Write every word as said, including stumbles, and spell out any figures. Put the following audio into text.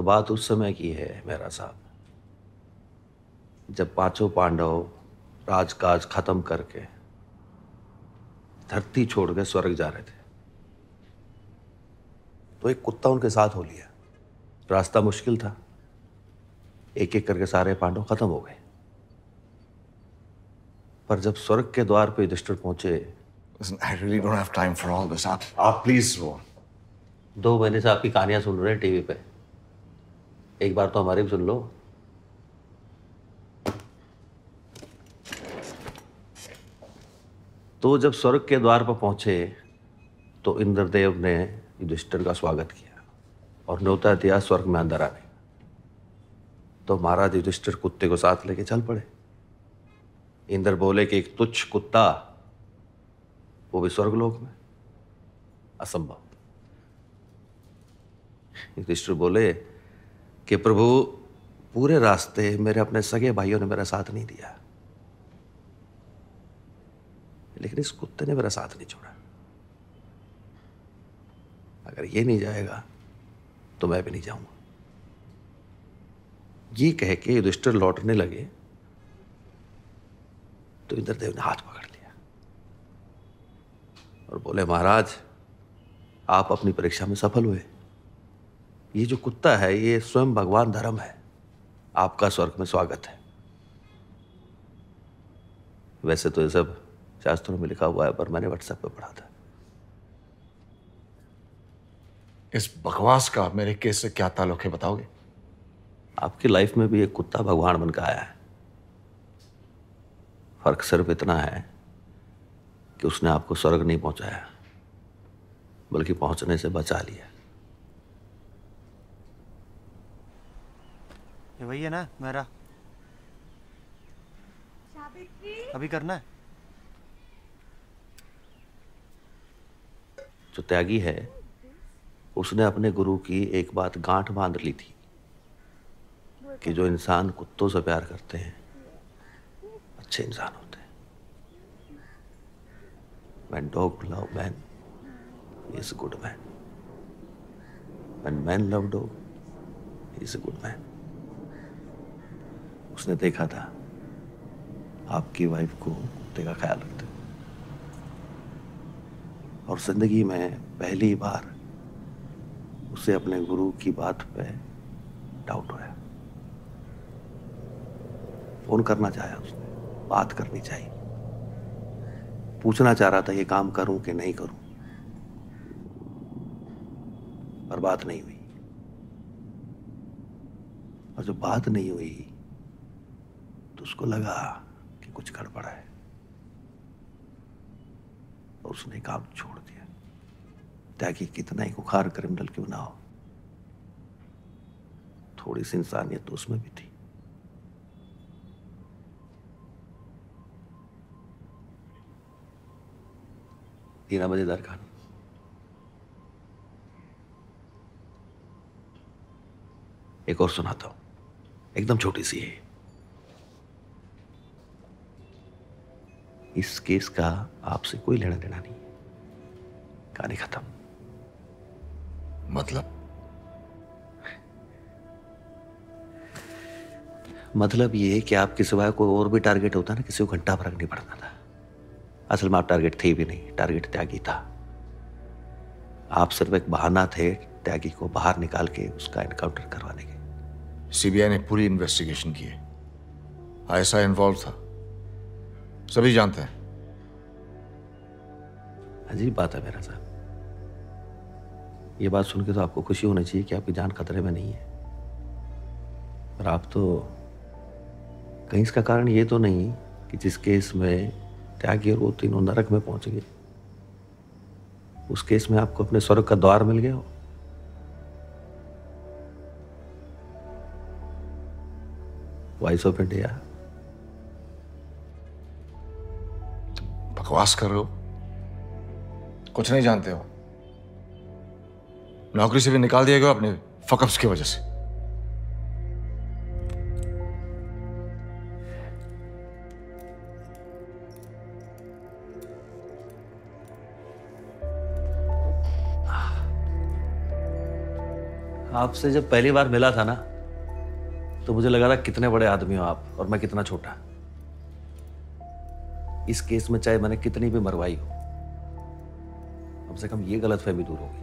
तो बात उस समय की है मेरा साहब, जब पांचों पांडव राजकाज खत्म करके धरती छोड़ के स्वर्ग जा रहे थे तो एक कुत्ता उनके साथ हो लिया। रास्ता मुश्किल था, एक एक करके सारे पांडव खत्म हो गए। पर जब स्वर्ग के द्वार पे युधिष्ठिर पहुंचे, I really don't have time for all this. आप आप प्लीज वो दो महीने से आपकी कहानियां सुन रहे हैं टीवी पे, एक बार तो हमारी भी सुन लो। तो जब स्वर्ग के द्वार पर पहुंचे तो इंद्रदेव ने युधिष्ठिर का स्वागत किया और न्योता दिया स्वर्ग में अंदर आने। तो महाराज युधिष्ठिर कुत्ते को साथ लेके चल पड़े। इंद्र बोले कि एक तुच्छ कुत्ता, वो भी स्वर्गलोक में, असंभव। युधिष्ठिर बोले कि प्रभु, पूरे रास्ते मेरे अपने सगे भाइयों ने मेरा साथ नहीं दिया, लेकिन इस कुत्ते ने मेरा साथ नहीं छोड़ा। अगर ये नहीं जाएगा तो मैं भी नहीं जाऊंगा। ये कह के युधिष्ठिर लौटने लगे तो इंद्रदेव ने हाथ पकड़ लिया और बोले, महाराज आप अपनी परीक्षा में सफल हुए। ये जो कुत्ता है ये स्वयं भगवान धर्म है, आपका स्वर्ग में स्वागत है। वैसे तो ये सब शास्त्रों में लिखा हुआ है, पर मैंने व्हाट्सएप पर पढ़ा था। इस बकवास का मेरे केस से क्या ताल्लुक है, बताओगे? आपकी लाइफ में भी एक कुत्ता भगवान बनकर आया है। फर्क सिर्फ इतना है कि उसने आपको स्वर्ग नहीं पहुंचाया, बल्कि पहुंचने से बचा लिया। ये वही है ना मेरा, अभी करना है। जो त्यागी है उसने अपने गुरु की एक बात गांठ बांध ली थी कि जो इंसान कुत्तों से प्यार करते हैं अच्छे इंसान होते हैं। When dog love man, he is a good man. When man love dog, he is a good man. उसने देखा था आपकी वाइफ को कुत्ते का ख्याल रखते और जिंदगी में पहली बार उसे अपने गुरु की बात पे डाउट होया। फोन करना चाहा उसने, बात करनी चाहिए, पूछना चाह रहा था ये काम करूं कि नहीं करूं, पर बात नहीं हुई। और जब बात नहीं हुई तो उसको लगा कि कुछ गड़बड़ है और उसने काम छोड़ दिया। ताकि कितना ही खुखार क्रिमिनल क्यों ना हो, थोड़ी सी इंसानियत तो उसमें भी थी। तीन मजेदार कहानी। एक और सुनाता हूं, एकदम छोटी सी है। इस केस का आपसे कोई लेना देना नहीं, कहानी खत्म। मतलब मतलब ये कि आपके सिवाय कोई और भी टारगेट होता ना, किसी को घंटा फर्क नहीं पड़ना था। असल में आप टारगेट थे भी नहीं, टारगेट त्यागी था। आप सिर्फ एक बहाना थे त्यागी को बाहर निकाल के उसका एनकाउंटर करवाने के। सीबीआई ने पूरी इन्वेस्टिगेशन की है, आईएसआई इन्वॉल्व था, सभी जानते हैं। अजीब बात है मेरा साहब, ये बात सुन के तो आपको खुशी होनी चाहिए कि आपकी जान खतरे में नहीं है, पर आप तो कहीं इसका कारण ये तो नहीं कि जिस केस में त्यागी और वो तीनों नरक में पहुंच गए, उस केस में आपको अपने स्वर्ग का द्वार मिल गया हो? Voice of India. बकवास कर रहे हो, कुछ नहीं जानते हो। नौकरी से भी निकाल दिया गया आपने फकअप्स की वजह से। आपसे जब पहली बार मिला था ना तो मुझे लगा था कितने बड़े आदमी हो आप और मैं कितना छोटा। इस केस में चाहे मैंने कितनी भी मरवाई हो, कम से कम ये गलतफहमी दूर होगी।